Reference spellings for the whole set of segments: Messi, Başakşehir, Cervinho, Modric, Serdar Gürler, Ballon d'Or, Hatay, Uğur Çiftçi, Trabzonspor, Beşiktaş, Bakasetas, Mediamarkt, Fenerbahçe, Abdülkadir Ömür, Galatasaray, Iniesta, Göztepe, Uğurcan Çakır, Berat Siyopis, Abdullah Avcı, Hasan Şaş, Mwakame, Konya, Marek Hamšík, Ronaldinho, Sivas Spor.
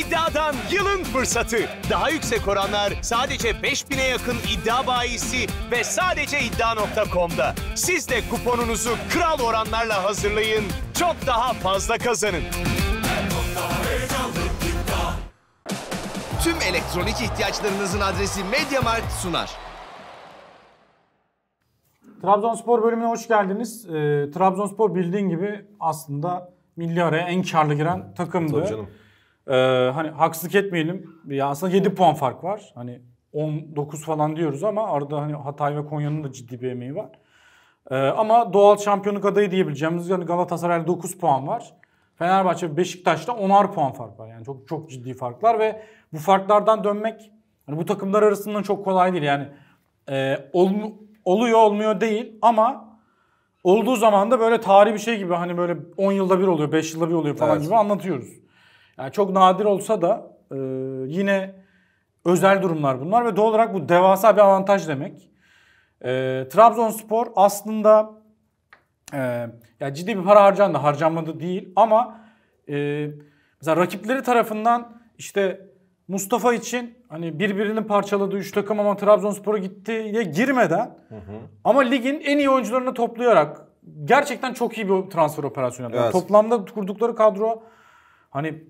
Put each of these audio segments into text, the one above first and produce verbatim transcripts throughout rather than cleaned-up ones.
İddiadan yılın fırsatı. Daha yüksek oranlar sadece beş bine yakın iddia bayisi ve sadece iddia nokta com'da. Siz de kuponunuzu kral oranlarla hazırlayın. Çok daha fazla kazanın. Tüm elektronik ihtiyaçlarınızın adresi Mediamarkt sunar. Trabzonspor bölümüne hoş geldiniz. E, Trabzonspor bildiğin gibi aslında milli araya en karlı giren takımdı. Canım. E, hani haksızlık etmeyelim. Ya aslında yedi puan fark var. Hani on dokuz falan diyoruz ama arada hani Hatay ve Konya'nın da ciddi bir emeği var. E, ama doğal şampiyonluk adayı diyebileceğimiz yani Galatasaray'da dokuz puan var. Fenerbahçe ve Beşiktaş'ta onar puan fark var. Yani çok çok ciddi farklar ve bu farklardan dönmek hani bu takımlar arasından çok kolay değil. Yani e, olumlu oluyor olmuyor değil ama olduğu zaman da böyle tarihi bir şey gibi hani böyle on yılda bir oluyor, beş yılda bir oluyor falan evet. gibi anlatıyoruz. Yani çok nadir olsa da e, yine özel durumlar bunlar ve doğal olarak bu devasa bir avantaj demek. E, Trabzonspor aslında e, yani ciddi bir para harcandı, harcanmadı değil ama e, mesela rakipleri tarafından işte Mustafa için hani birbirini parçaladığı üç takım ama Trabzonspor'a gittiye girmeden hı hı. ama ligin en iyi oyuncularını toplayarak gerçekten çok iyi bir transfer operasyonu yapıyor. Evet. Toplamda kurdukları kadro hani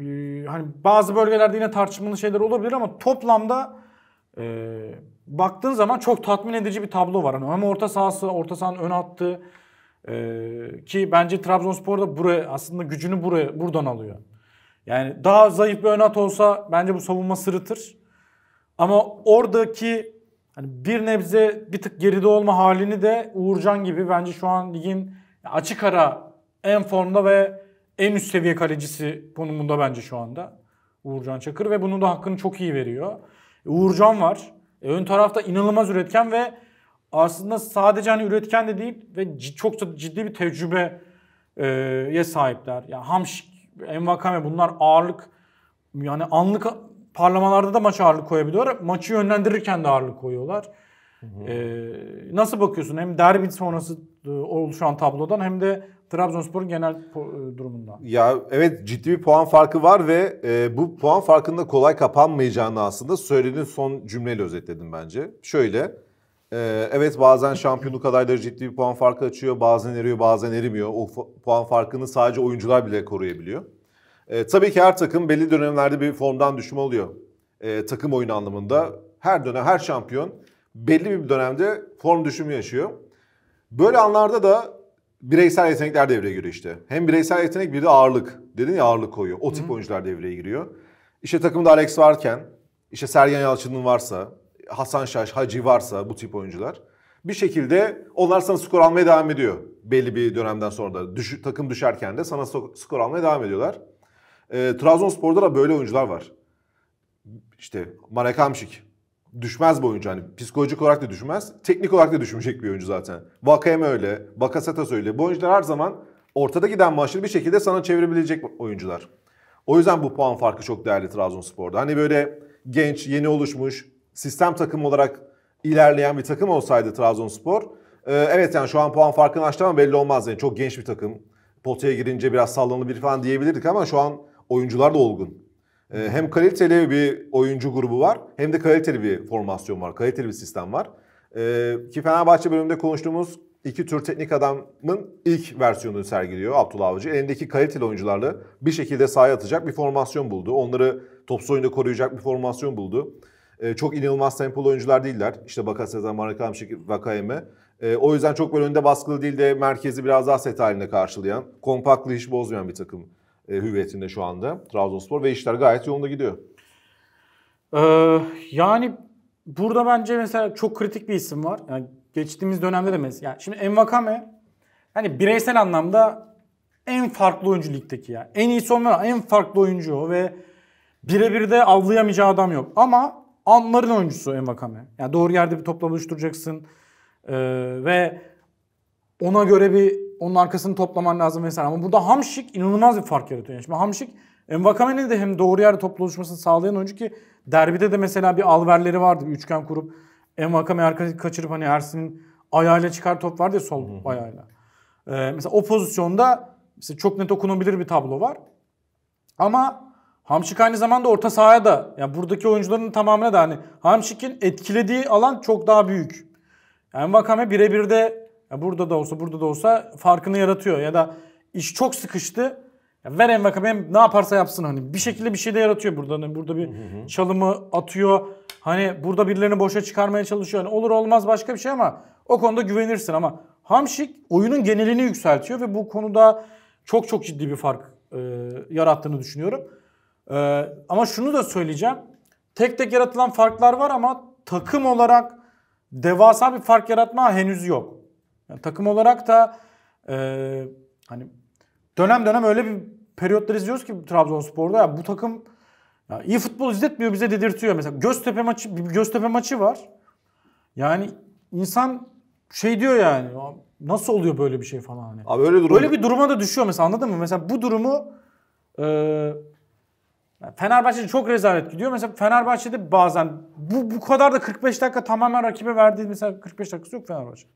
e, hani bazı bölgelerde yine tartışmalı şeyler olabilir ama toplamda e, baktığın zaman çok tatmin edici bir tablo var. Hani hem orta sahası, orta sahanın ön hattı e, ki bence Trabzonspor da buraya aslında gücünü buraya buradan alıyor. Yani daha zayıf bir ön at olsa bence bu savunma sırıtır. Ama oradaki hani bir nebze bir tık geride olma halini de Uğurcan gibi bence şu an ligin açık ara en formda ve en üst seviye kalecisi konumunda bence şu anda. Uğurcan Çakır ve bunun da hakkını çok iyi veriyor. Uğurcan var. Ön tarafta inanılmaz üretken ve aslında sadece hani üretken de değil ve çok ciddi bir tecrübeye sahipler. Yani Hamšík, Mwakame bunlar ağırlık yani anlık parlamalarda da maç ağırlık koyabiliyorlar. Maçı yönlendirirken de ağırlık koyuyorlar. Hı hı. Ee, nasıl bakıyorsun hem derbi sonrası oluşan tablodan hem de Trabzonspor'un genel durumundan? Ya evet ciddi bir puan farkı var ve e, bu puan farkında kolay kapanmayacağını aslında söylediğin son cümleyle özetledim bence. Şöyle e, evet bazen şampiyonluk adayları ciddi bir puan farkı açıyor. Bazen eriyor bazen erimiyor. O puan farkını sadece oyuncular bile koruyabiliyor. E, tabii ki her takım belli dönemlerde bir formdan düşme oluyor. E, takım oyunu anlamında her dönem her şampiyon belli bir dönemde form düşümü yaşıyor. Böyle anlarda da bireysel yetenekler devreye giriyor işte. Hem bireysel yetenek bir de ağırlık. Dedin ya ağırlık koyuyor. O tip Hı. oyuncular devreye giriyor. İşte takımda Alex varken, işte Sergen Yalçın'ın varsa, Hasan Şaş, Hacı varsa bu tip oyuncular bir şekilde onlar sana skor almaya devam ediyor. Belli bir dönemden sonra da düş, takım düşerken de sana skor almaya devam ediyorlar. E, Trabzonspor'da da böyle oyuncular var. İşte Marek Hamšík düşmez bu oyuncu. Hani psikolojik olarak da düşmez. Teknik olarak da düşmeyecek bir oyuncu zaten. Wakame öyle, Bakasetas öyle. Bu oyuncular her zaman ortada giden maçları bir şekilde sana çevirebilecek oyuncular. O yüzden bu puan farkı çok değerli Trabzonspor'da. Hani böyle genç, yeni oluşmuş, sistem takım olarak ilerleyen bir takım olsaydı Trabzonspor. Ee, evet yani şu an puan farkını açtı ama belli olmaz. Yani çok genç bir takım. Potaya girince biraz sallanabilir falan diyebilirdik ama şu an oyuncular da olgun. Ee, hem kaliteli bir oyuncu grubu var hem de kaliteli bir formasyon var. Kaliteli bir sistem var. Ee, ki Fenerbahçe bölümünde konuştuğumuz iki tür teknik adamın ilk versiyonunu sergiliyor Abdullah Avcı. Elindeki kaliteli oyuncularla bir şekilde sahaya atacak bir formasyon buldu. Onları topsuz oyunda koruyacak bir formasyon buldu. Çok inanılmaz tempolu oyuncular değiller. İşte Bakasetas, Marek Hamšík, Vakayeme. E, o yüzden çok böyle önde baskılı değil de merkezi biraz daha set halinde karşılayan, kompaktlı hiç bozmayan bir takım e, hüviyetinde şu anda Trabzonspor ve işler gayet yolunda gidiyor. Ee, yani burada bence mesela çok kritik bir isim var. Yani geçtiğimiz dönemde de mesela. Yani şimdi Mwakame hani bireysel anlamda en farklı oyuncu ligdeki ya. En iyi sonlar, en farklı oyuncu o ve birebir de avlayamayacağı adam yok. Ama anların oyuncusu Mwakame. Yani doğru yerde bir topla buluşturacaksın ee, ve ona göre bir onun arkasını toplaman lazım vesaire. Ama burada Hamšík inanılmaz bir fark yaratıyor. Yani şimdi Hamšík Mwakame'nin de hem doğru yerde topla buluşmasını sağlayan oyuncu ki derbide de mesela bir alverleri vardı. Bir üçgen kurup Mwakame arkasını kaçırıp hani Ersin'in ayağıyla çıkar top vardı ya sol Hı-hı. ayağıyla. Ee, mesela o pozisyonda mesela çok net okunabilir bir tablo var. Ama Hamšík aynı zamanda orta sahaya da, yani buradaki oyuncuların tamamına da hani Hamšík'in etkilediği alan çok daha büyük. Yani Mwakame birebir de ya burada da olsa burada da olsa farkını yaratıyor ya da iş çok sıkıştı. Ya ver Mwakame'ye ne yaparsa yapsın hani bir şekilde bir şey de yaratıyor burada. Hani burada bir hı hı. çalımı atıyor. Hani burada birilerini boşa çıkarmaya çalışıyor. Hani olur olmaz başka bir şey ama o konuda güvenirsin ama Hamšík oyunun genelini yükseltiyor ve bu konuda çok çok ciddi bir fark e, yarattığını düşünüyorum. E, ama şunu da söyleyeceğim. Tek tek yaratılan farklar var ama takım olarak devasa bir fark yaratma henüz yok. Yani takım olarak da e, hani dönem dönem öyle bir periyotlar izliyoruz ki Trabzonspor'da ya bu takım ya iyi futbol izletmiyor, bize dedirtiyor. Mesela Göztepe maçı, bir Göztepe maçı var. Yani insan şey diyor yani nasıl oluyor böyle bir şey falan hani. Abi öyle durum. Böyle bir duruma da düşüyor mesela, anladın mı? Mesela bu durumu e, Fenerbahçe'de çok rezalet gidiyor. Mesela Fenerbahçe'de bazen bu bu kadar da kırk beş dakika tamamen rakibe verdiği mesela kırk beş dakikası yok Fenerbahçe.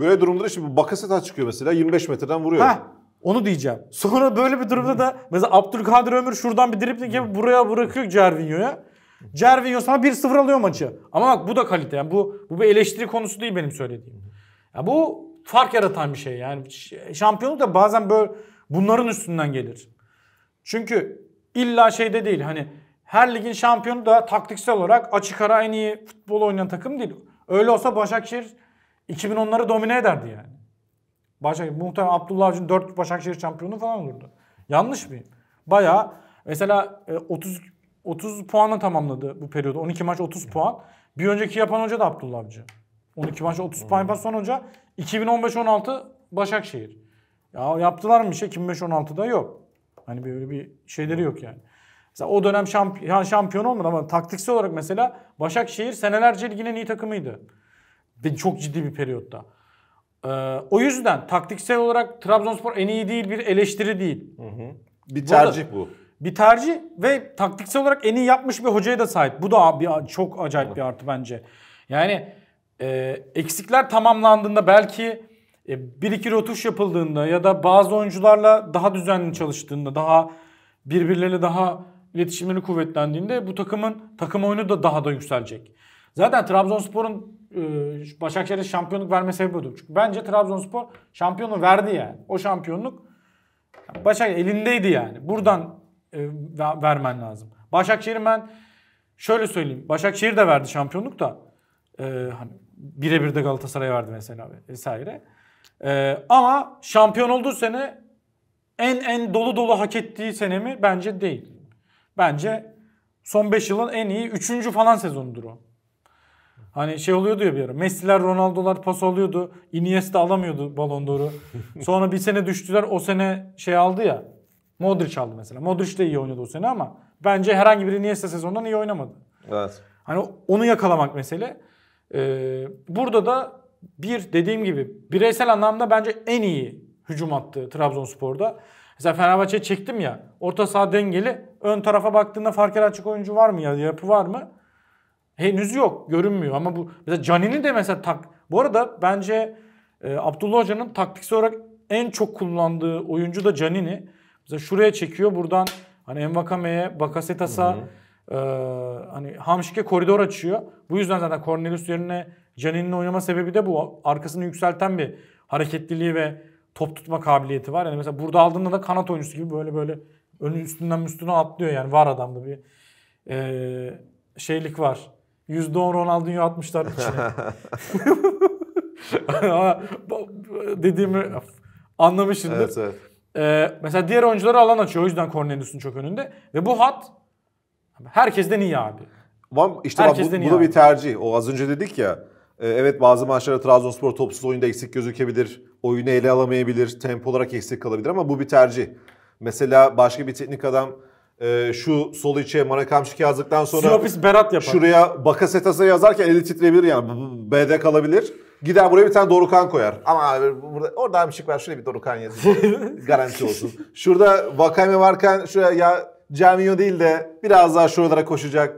Böyle durumda işte bu Bakasetas çıkıyor mesela yirmi beş metreden vuruyor. Heh. Onu diyeceğim. Sonra böyle bir durumda da mesela Abdülkadir Ömür şuradan bir dripling yapıp buraya bırakıyor Cervinho'ya. Cervinho sana bir sıfır alıyor maçı. Ama bak bu da kalite. Yani bu bu bir eleştiri konusu değil benim söylediğim. Yani bu fark yaratan bir şey. Yani şampiyonluk da bazen böyle bunların üstünden gelir. Çünkü illa şeyde değil. Hani her ligin şampiyonu da taktiksel olarak açık ara en iyi futbol oynayan takım değil. Öyle olsa Başakşehir iki bin onları domine ederdi yani. Başakşehir, muhtemelen Abdullah Avcı'nın dört Başakşehir şampiyonu falan olurdu. Yanlış mıyım? Bayağı mesela otuz puanla tamamladı bu periyodu. on iki maç otuz puan. Bir önceki yapan hoca da Abdullah Avcı. on iki maç otuz puan yapan son hoca iki bin on beş on altı Başakşehir. Ya yaptılar mı bir şey? iki bin on beş on altıda yok. Hani böyle bir şeyleri yok yani. Mesela o dönem şampiyon, şampiyon olmadı ama taktiksel olarak mesela Başakşehir senelerce ligin en iyi takımıydı. Ve çok ciddi bir periyotta. Ee, o yüzden taktiksel olarak Trabzonspor en iyi değil, bir eleştiri değil. Hı hı. Bir tercih bu, bu. Bir tercih ve taktiksel olarak en iyi yapmış bir hocaya da sahip. Bu da bir, çok acayip hı. bir artı bence. Yani e, eksikler tamamlandığında belki e, bir iki rotuş yapıldığında ya da bazı oyuncularla daha düzenli çalıştığında, daha birbirleriyle daha iletişimleri kuvvetlendiğinde bu takımın takım oyunu da daha da yükselecek. Zaten Trabzonspor'un Başakşehir'e şampiyonluk verme sebebi budur. Çünkü bence Trabzonspor şampiyonu verdi yani. O şampiyonluk Başakşehir elindeydi yani. Buradan e, vermen lazım. Başakşehir'in ben şöyle söyleyeyim. Başakşehir de verdi şampiyonluk da. E, hani birebir de Galatasaray'a verdi mesela vesaire. E, ama şampiyon olduğu sene en en dolu dolu hak ettiği sene mi? Bence değil. Bence son beş yılın en iyi üçüncü falan sezonudur o. Hani şey oluyordu ya bir ara. Messi'ler, Ronaldo'lar pas alıyordu. Iniesta alamıyordu Ballon d'Or'u. Sonra bir sene düştüler. O sene şey aldı ya. Modric aldı mesela. Modric de iyi oynadı o sene ama bence herhangi bir Iniesta sezonundan iyi oynamadı. Evet. Hani onu yakalamak mesele. Ee, burada da bir dediğim gibi bireysel anlamda bence en iyi hücum attı Trabzonspor'da. Mesela Fenerbahçe'ye çektim ya. Orta saha dengeli. Ön tarafa baktığında fark yaratacak oyuncu var mı ya? Yapı var mı? Henüz yok, görünmüyor ama bu mesela Canini de mesela tak. Bu arada bence e, Abdullah Hoca'nın taktiksel olarak en çok kullandığı oyuncu da Canini. Mesela şuraya çekiyor, buradan hani Mwakame'ye, Bakasetas'a, e, hani Hamšík'e koridor açıyor. Bu yüzden zaten Cornelius yerine Canini'nin oynama sebebi de bu. Arkasını yükselten bir hareketliliği ve top tutma kabiliyeti var. Yani mesela burada aldığında da kanat oyuncusu gibi böyle böyle önü üstünden üstüne atlıyor yani, var adamda bir e, şeylik var. yüzde on Ronaldinho atmışlar içine. Dediğimi anlamışsındır. Evet, evet. Ee, mesela diğer oyuncuları alan açıyor. O yüzden Cornelius'un çok önünde. Ve bu hat herkesten iyi abi. İşte herkesten bak, bu, bu da bir tercih. O az önce dedik ya. Evet, bazı maçlarda Trabzonspor topsuz oyunda eksik gözükebilir. Oyunu ele alamayabilir. Tempo olarak eksik kalabilir ama bu bir tercih. Mesela başka bir teknik adam... Ee, şu sol içe Marek Hamšík'i yazdıktan sonra Berat şuraya Bakasetas'a yazarken eli titreyebilir yani. B'de kalabilir. Gider buraya bir tane Dorukhan koyar. Ama abi burada, orada Hamšík var, şuraya bir Dorukhan yazayım. Garanti olsun. Şurada Mwakame varken şuraya ya Cervinho değil de biraz daha şuralara koşacak.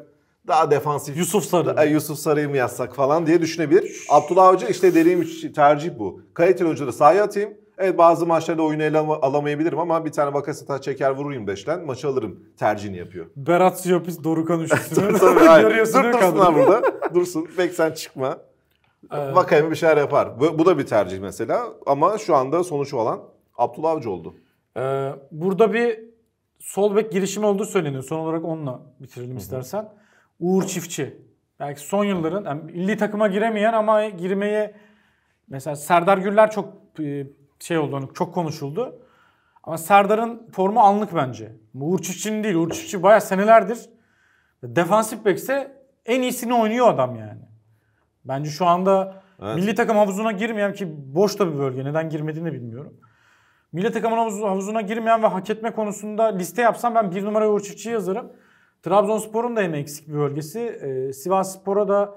Daha defansif. Yusuf Sarı. Da, Yusuf Sarı'yı mı yazsak falan diye düşünebilir. Abdullah Avcı işte dediğim tercih bu. Kaliteli oyuncuları sahaya atayım. Evet, bazı maçlarda oyunu ele alamayabilirim ama bir tane Bakasetas çeker vururum beşten maçı alırım tercihini yapıyor. Berat Siyopis Dorukhan üçlüsünü görüyorsun. Dur, dursunlar burada. Dursun. Bek sen çıkma. Ee... Vakayeme bir şeyler yapar. Bu, bu da bir tercih mesela ama şu anda sonuç olan Abdullah Avcı oldu. Ee, burada bir sol bek girişimi olduğu söyleniyor. Son olarak onunla bitirelim Hı -hı. istersen. Uğur Çiftçi. Belki son yılların yani milli takıma giremeyen ama girmeye mesela Serdar Gürler çok e, şey oldu, çok konuşuldu. Ama Serdar'ın formu anlık bence. Uğur Çiftçi'nin değil. Uğur Çiftçi bayağı senelerdir defansif bekse en iyisini oynuyor adam yani. Bence şu anda evet. milli takım havuzuna girmeyen ki boş da bir bölge. Neden girmediğini bilmiyorum. Milli takım havuzuna girmeyen ve hak etme konusunda liste yapsam ben bir numara Uğur Çiftçi'yi yazarım. Trabzonspor'un da en eksik bir bölgesi. Ee, Sivas Spor'a da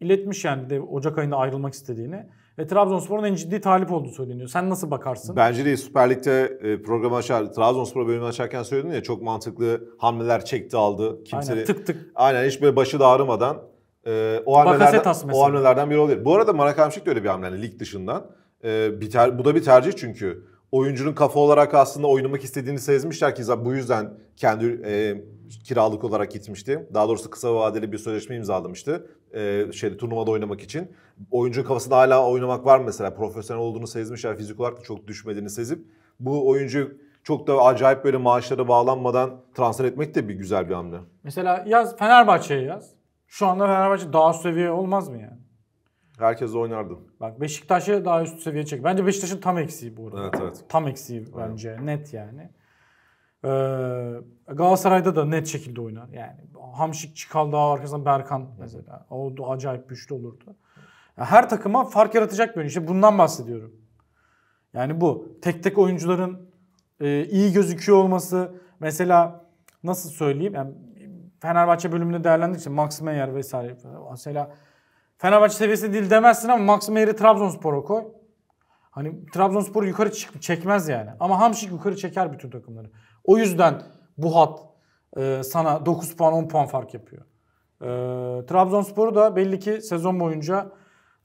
iletmiş yani de Ocak ayında ayrılmak istediğini. Ve Trabzonspor'un en ciddi talip olduğu söyleniyor. Sen nasıl bakarsın? Bence de Süper Lig'de programı açar, Trabzonspor bölümünü açarken söyledin ya çok mantıklı hamleler çekti aldı. Kimse aynen tık tık. Aynen hiç böyle başı da ağrımadan e, o, hamlelerden, o hamlelerden biri olabilir. Bu arada Marek Hamšík de öyle bir hamle yani lig dışından. E, bir ter, bu da bir tercih çünkü. Oyuncunun kafa olarak aslında oynamak istediğini sezmişler ki bu yüzden kendi e, kiralık olarak gitmişti. Daha doğrusu kısa vadeli bir sözleşme imzalamıştı. E, şeyde, turnuvada oynamak için. Oyuncunun kafasında hala oynamak var mesela. Profesyonel olduğunu sezmişler. Fizik olarak da çok düşmediğini sezip. Bu oyuncu çok da acayip böyle maaşlara bağlanmadan transfer etmek de bir güzel bir hamle. Mesela yaz Fenerbahçe'ye yaz. Şu anda Fenerbahçe daha seviye olmaz mı yani? Herkes oynardım. Bak Beşiktaş'ı daha üst seviyeye çek. Bence Beşiktaş'ın tam eksiği bu arada. Evet, evet. Tam eksiği bence. Aynen. Net yani. Ee, Galatasaray'da da net şekilde oynar. Yani Hamšík, Çikal daha arkasından Berkan mesela. O da acayip güçlü olurdu. Yani her takıma fark yaratacak bir oyun. İşte bundan bahsediyorum. Yani bu. Tek tek oyuncuların e, iyi gözüküyor olması. Mesela nasıl söyleyeyim? Yani Fenerbahçe bölümünde değerlendirdikçe Max Meyer vesaire. Mesela Fenerbahçe seviyesi değil demezsin ama Max Meyer'i Trabzonspor'a koy. Hani Trabzonspor'u yukarı çık çekmez yani. Ama Hamšík yukarı çeker bütün takımları. O yüzden bu hat e, sana dokuz puan on puan fark yapıyor. E, Trabzonspor'u da belli ki sezon boyunca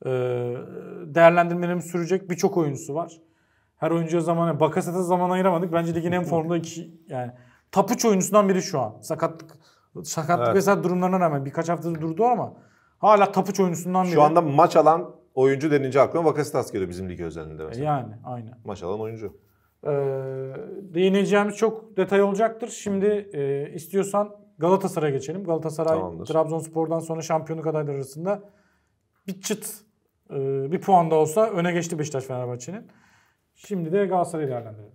e, değerlendirmelerimiz sürecek birçok oyuncusu var. Her oyuncuya zaman, Bakasetas'a zaman ayıramadık. Bence ligin en formda iki yani. Top üç oyuncusundan biri şu an. Sakatlık, sakatlık evet. vesaire durumlarına rağmen birkaç haftadır durdu ama hala top üç oyuncusundan biri. Şu anda maç alan oyuncu denince aklıma Bakasetas geliyor bizim lig özelinde mesela. Yani aynen. Maç alan oyuncu. Ee, değineceğimiz çok detay olacaktır. Şimdi e, istiyorsan Galatasaray'a geçelim. Galatasaray tamamdır. Trabzonspor'dan sonra şampiyonluk adayları arasında bir çıt e, bir puan da olsa öne geçti Beşiktaş Fenerbahçe'nin. Şimdi de Galatasaray'ı değerlendirelim.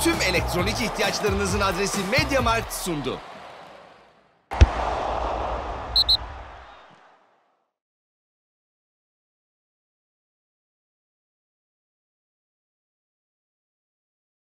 Tüm elektronik ihtiyaçlarınızın adresi Mediamarkt sundu.